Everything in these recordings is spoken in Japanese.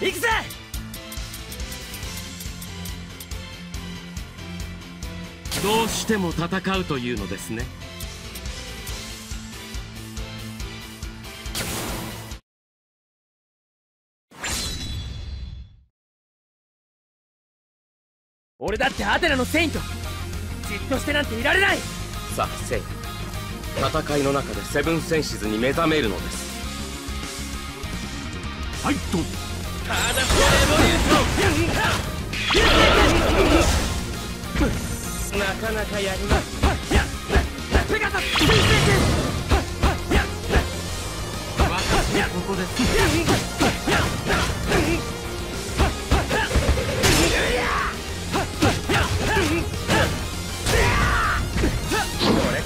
行くぜ。どうしても戦うというのですね。俺だってアテナのセイント、じっとしてなんていられない。さあセイント、戦いの中でセブンセンシズに目覚めるのです。はいとただこれも言うとなかなかやります。ペガサス救世軍、私はここです。これ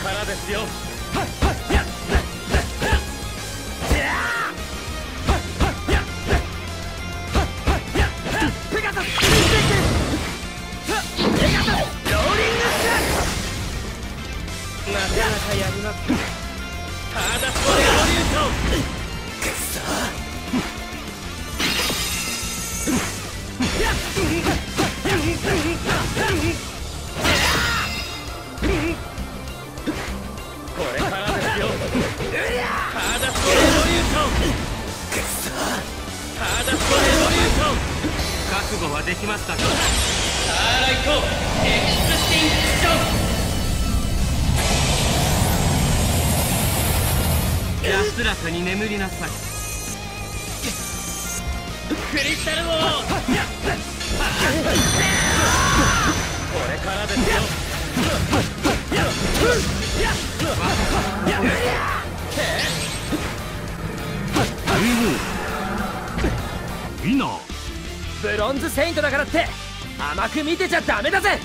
からですよ。ペガサスローリングスタッチ、なかなかやります。ただそれを言うとくそ覚悟はできましたか。さあ行こう、エクスティンクション。安らかに眠りなさい。クリスタルウォーこれからですよ。ブロンズセイントだからって甘く見てちゃダメだぜ。